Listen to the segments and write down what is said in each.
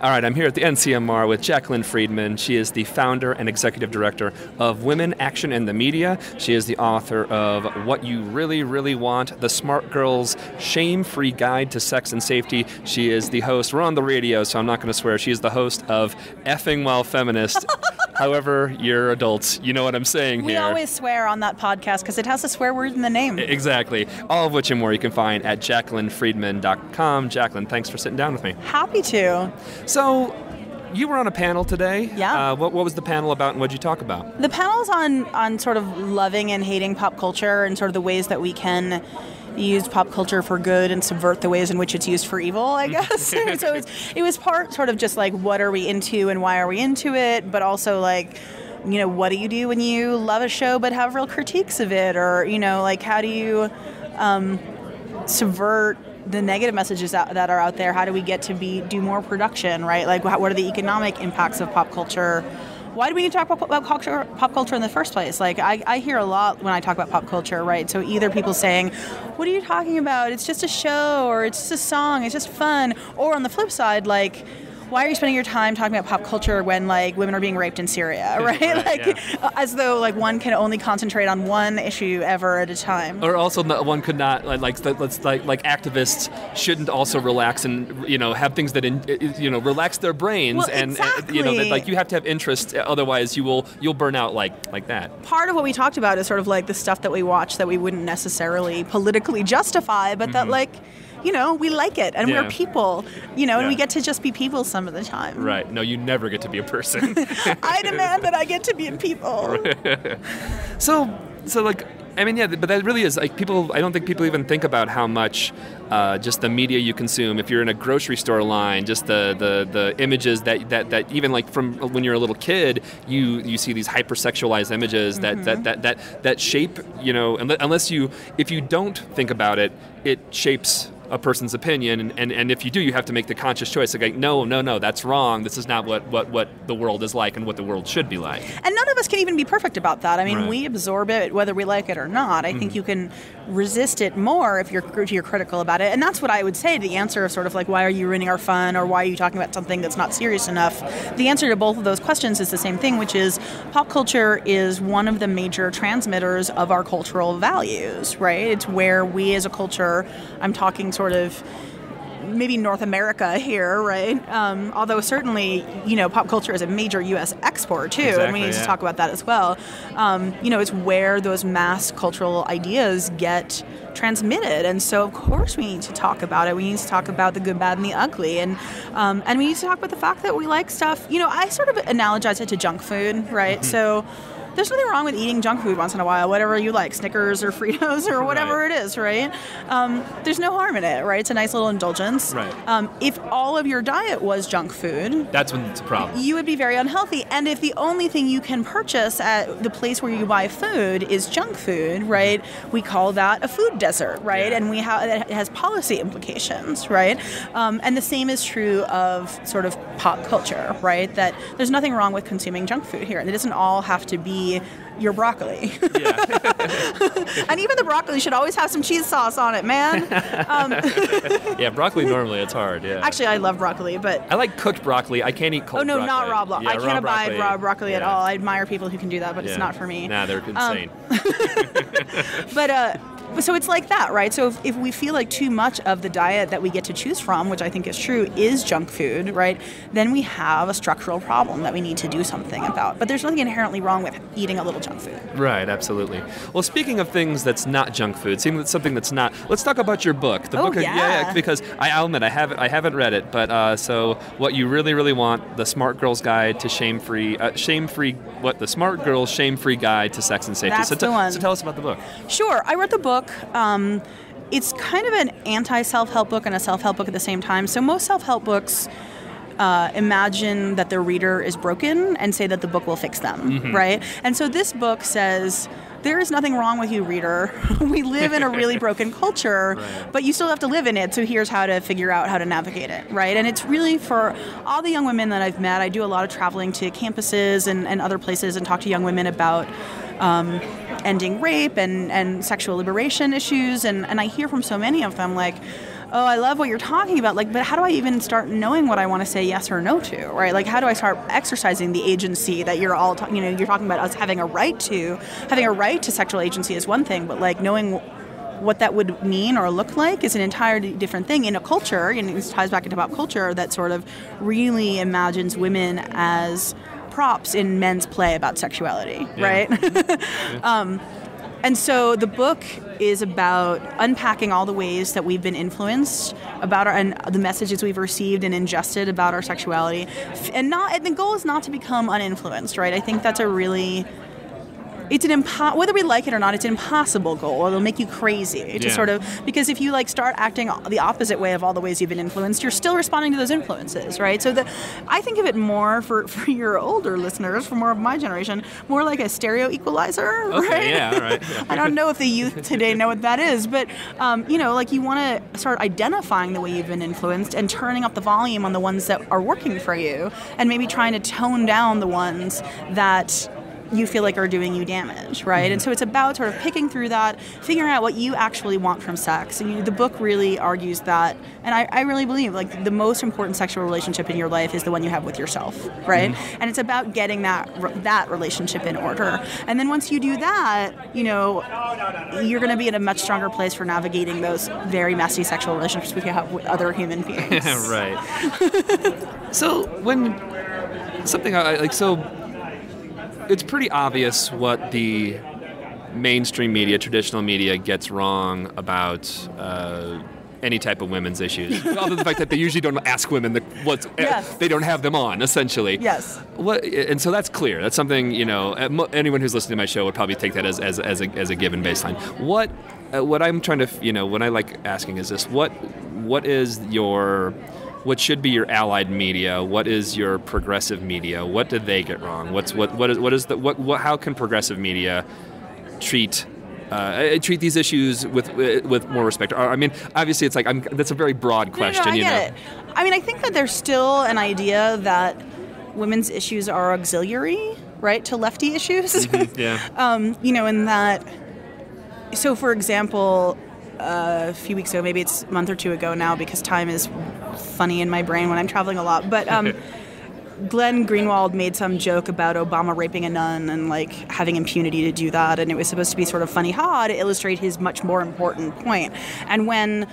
All right, I'm here at the NCMR with Jaclyn Friedman. She is the founder and executive director of Women, Action, and the Media. She is the author of What You Really, Really Want: The Smart Girl's Shame Free Guide to Sex and Safety. She is the host. We're on the radio, so I'm not going to swear. She is the host of Effing While Feminist. However, you're adults. You know what I'm saying here. We always swear on that podcast because it has a swear word in the name. Exactly. All of which and more you can find at jaclynfriedman.com. Jaclyn, thanks for sitting down with me. Happy to. So, you were on a panel today. Yeah. What was the panel about and what did you talk about? The panel's on sort of loving and hating pop culture and sort of the ways that we can use pop culture for good and subvert the ways in which it's used for evil, I guess. So it was part sort of just like, what are we into and why are we into it, but also like, you know, what do you do when you love a show but have real critiques of it, or, you know, like how do you subvert the negative messages that are out there? How do we get to do more production, right? Like, what are the economic impacts of pop culture? Why do we need to talk about pop culture in the first place? Like, I hear a lot when I talk about pop culture, right? So either people saying, what are you talking about? It's just a show, or it's just a song, it's just fun. Or on the flip side, like, why are you spending your time talking about pop culture when, like, women are being raped in Syria, right? As though, like, one can only concentrate on one issue ever at a time. Or also, one could not, like activists shouldn't also relax and, you know, have things that, you know, relax their brains. Well, and, exactly. You know, that, like, you have to have interests, otherwise you'll burn out like that. Part of what we talked about is sort of, like, the stuff that we watch that we wouldn't necessarily politically justify, but that, like, you know, we like it, and we're people, you know, and we get to just be people some of the time. Right. No, you never get to be a person. I demand that I get to be a people. So like, I mean, yeah, but that really is, like, people, I don't think people even think about how much just the media you consume. If you're in a grocery store line, just the images that even, like, from when you're a little kid, you see these hypersexualized images that shape, you know, unless if you don't think about it, it shapes a person's opinion, and if you do, you have to make the conscious choice. Like, no, that's wrong. This is not what the world is like and what the world should be like. And none of us can even be perfect about that. I mean, we absorb it whether we like it or not. I think you can resist it more if you're critical about it. And that's what I would say. The answer of sort of like, why are you ruining our fun, or why are you talking about something that's not serious enough? The answer to both of those questions is the same thing, which is pop culture is one of the major transmitters of our cultural values, right? It's where we as a culture, I'm talking sort of maybe North America here, right? Although certainly, you know, pop culture is a major U.S. export too, and we need to talk about that as well. You know, it's where those mass cultural ideas get transmitted, and so of course we need to talk about it. We need to talk about the good, bad, and the ugly, and we need to talk about the fact that we like stuff. You know, I sort of analogize it to junk food, right? So there's nothing wrong with eating junk food once in a while, whatever you like, Snickers or Fritos or whatever it is, right? There's no harm in it, right? It's a nice little indulgence. Right. If all of your diet was junk food, that's when it's a problem. You would be very unhealthy. And if the only thing you can purchase at the place where you buy food is junk food, right? We call that a food desert, right? Yeah. And it has policy implications, right? And the same is true of sort of pop culture, right? That there's nothing wrong with consuming junk food here. It doesn't all have to be your broccoli. And even the broccoli should always have some cheese sauce on it, man. Yeah, broccoli normally, it's hard. Yeah. Actually, I love broccoli, but I like cooked broccoli. I can't eat cold broccoli. Oh, no, not raw broccoli. Yeah, I can't abide raw broccoli at all. I admire people who can do that, but it's not for me. Nah, they're insane. But so it's like that, right? So if we feel like too much of the diet that we get to choose from, which I think is true, is junk food, right? Then we have a structural problem that we need to do something about. But there's nothing inherently wrong with eating a little junk food. Right, absolutely. Well, speaking of things that's not junk food, something that's not, let's talk about your book. The book, because I'll admit, I haven't read it, but so What You Really, Really Want: The Smart Girl's Guide to The Smart Girl's Shame Free Guide to Sex and Safety. That's the one. So tell us about the book. Sure, I read the book. It's kind of an anti-self-help book and a self-help book at the same time. So most self-help books imagine that the reader is broken and say that the book will fix them, right? And so this book says, there is nothing wrong with you, reader. We live in a really broken culture, but you still have to live in it, so here's how to figure out how to navigate it, right? And it's really for all the young women that I've met. I do a lot of traveling to campuses and other places and talk to young women about ending rape and sexual liberation issues, and I hear from so many of them, like, oh, I love what you're talking about, like, but how do I even start knowing what I want to say yes or no to, right? Like, how do I start exercising the agency that you're all, you're talking about us having a right to sexual agency is one thing, but like knowing what that would mean or look like is an entirely different thing in a culture, and it ties back into pop culture that sort of really imagines women as props in men's play about sexuality, right? Yeah. And so the book is about unpacking all the ways that we've been influenced about our, and the messages we've received and ingested about our sexuality, and not, and the goal is not to become uninfluenced, right? I think that's a really, it's an whether we like it or not, it's an impossible goal. It'll make you crazy to sort of, because if you like start acting the opposite way of all the ways you've been influenced, you're still responding to those influences, right? So I think of it more for your older listeners, for more of my generation, more like a stereo equalizer, okay, right? Yeah, all right. Yeah. I don't know if the youth today know what that is, but like you want to start identifying the way you've been influenced and turning up the volume on the ones that are working for you, and maybe trying to tone down the ones that you feel like are doing you damage, right? Mm-hmm. And so it's about sort of picking through that, figuring out what you actually want from sex. And the book really argues that, and I really believe, like, the most important sexual relationship in your life is the one you have with yourself, right? Mm-hmm. And it's about getting that relationship in order. And then once you do that, you're going to be in a much stronger place for navigating those very messy sexual relationships we have with other human beings. Right. So when something like, it's pretty obvious what the mainstream media, traditional media, gets wrong about any type of women's issues. Other than the fact that they usually don't ask women they don't have them on, essentially. Yes. And so that's clear. That's something, anyone who's listening to my show would probably take that as a given baseline. What I'm trying to, what I like asking is this: what should be your allied media? What is your progressive media? What did they get wrong? How can progressive media treat these issues with more respect? I mean, obviously, it's like that's a very broad question. I get it. I mean, I think that there's still an idea that women's issues are auxiliary, right, to lefty issues. Mm-hmm, yeah. And that. So, for example, a few weeks ago, maybe it's a month or two ago now, because time is funny in my brain when I'm traveling a lot, but Glenn Greenwald made some joke about Obama raping a nun and like having impunity to do that, and it was supposed to be sort of funny to illustrate his much more important point. And when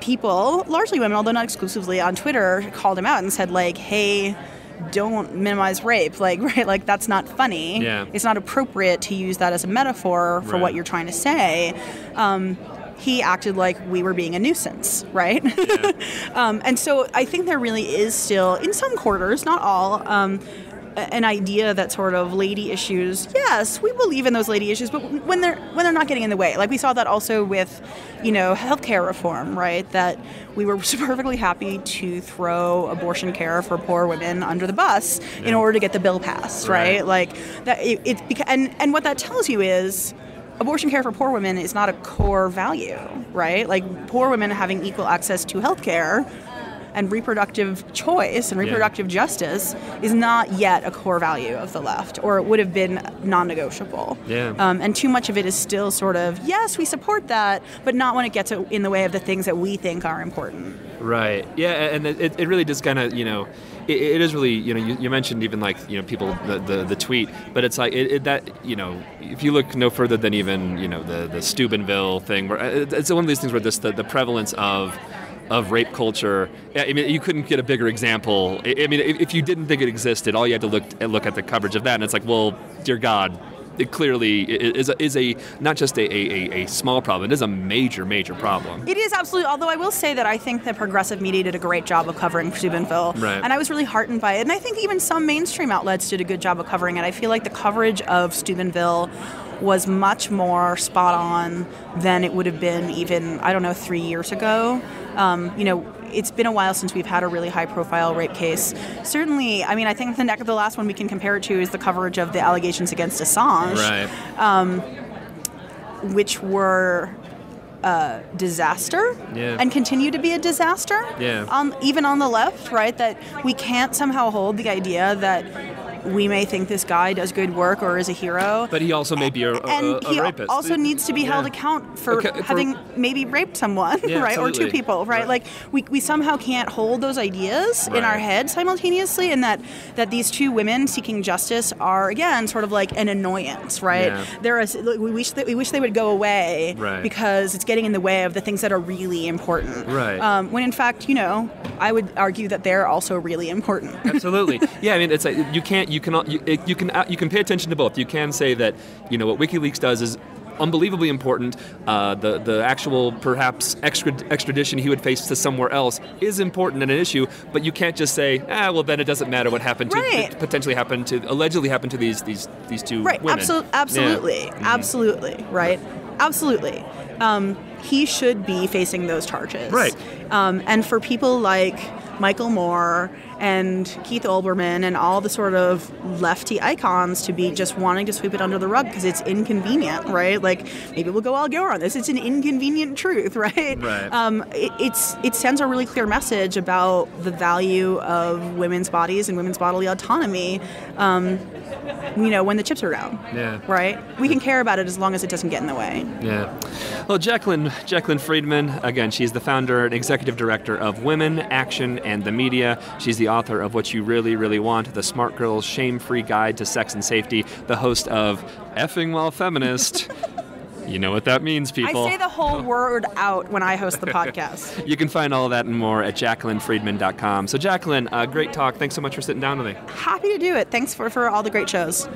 people, largely women, although not exclusively, on Twitter called him out and said, like, hey, don't minimize rape, like, right, like that's not funny. Yeah. It's not appropriate to use that as a metaphor for what you're trying to say. He acted like we were being a nuisance, right? Yeah. And so I think there really is still, in some quarters, not all, an idea that sort of lady issues, yes, we believe in those lady issues, but when they're not getting in the way. Like we saw that also with, healthcare reform, right? That we were perfectly happy to throw abortion care for poor women under the bus in order to get the bill passed, right? Like that. And what that tells you is, abortion care for poor women is not a core value, right? Like poor women having equal access to health care and reproductive choice and reproductive justice is not yet a core value of the left, or it would have been non-negotiable. Yeah. And too much of it is still sort of, yes, we support that, but not when it gets in the way of the things that we think are important. Right. Yeah, and it really does kind of, it is really, you mentioned even like, people, the tweet, but it's like if you look no further than even, the Steubenville thing, where it's one of these things where the prevalence of rape culture, I mean, you couldn't get a bigger example. I mean, if you didn't think it existed, all you had to look at the coverage of that, and it's like, well, dear God, it clearly is not just a small problem. It is a major, major problem. It is, absolutely. Although I will say that I think the progressive media did a great job of covering Steubenville. Right. And I was really heartened by it. And I think even some mainstream outlets did a good job of covering it. I feel like the coverage of Steubenville was much more spot on than it would have been even, 3 years ago. It's been a while since we've had a really high-profile rape case. Certainly, I mean, I think the last one we can compare it to is the coverage of the allegations against Assange, right, which were a disaster and continue to be a disaster, even on the left, right? That we can't somehow hold the idea that we may think this guy does good work or is a hero. But he also may be a rapist. Also needs to be held account for having maybe raped someone, right? Absolutely. Or two people, right? Like we somehow can't hold those ideas in our head simultaneously, and that these two women seeking justice are, again, sort of like an annoyance, right? Yeah. We wish they would go away because it's getting in the way of the things that are really important. Right. When in fact, you know, I would argue that they're also really important. Absolutely. Yeah, I mean, it's like you can pay attention to both. You can say that, you know, what WikiLeaks does is unbelievably important. The actual perhaps extradition he would face to somewhere else is important and an issue, but you can't just say, well, then it doesn't matter what happened to potentially happened to allegedly happened to these two women. Absolutely. He should be facing those charges. Right. And for people like Michael Moore and Keith Olbermann and all the sort of lefty icons to be just wanting to sweep it under the rug because it's inconvenient, right? Like, maybe we'll go all Gore on this. It's an inconvenient truth, right? Right. It sends a really clear message about the value of women's bodies and women's bodily autonomy, you know, when the chips are down, right? We can care about it as long as it doesn't get in the way. Yeah. Well, Jaclyn Friedman, again, she's the founder and executive director of Women, Action, and the Media. She's the author of What You Really, Really Want: The Smart Girl's Shame Free Guide to Sex and Safety, the host of Effing While Feminist. You know what that means, people. I say the whole word out when I host the podcast. You can find all that and more at jaclynfriedman.com. So, Jaclyn, great talk. Thanks so much for sitting down today. Happy to do it. Thanks for all the great shows.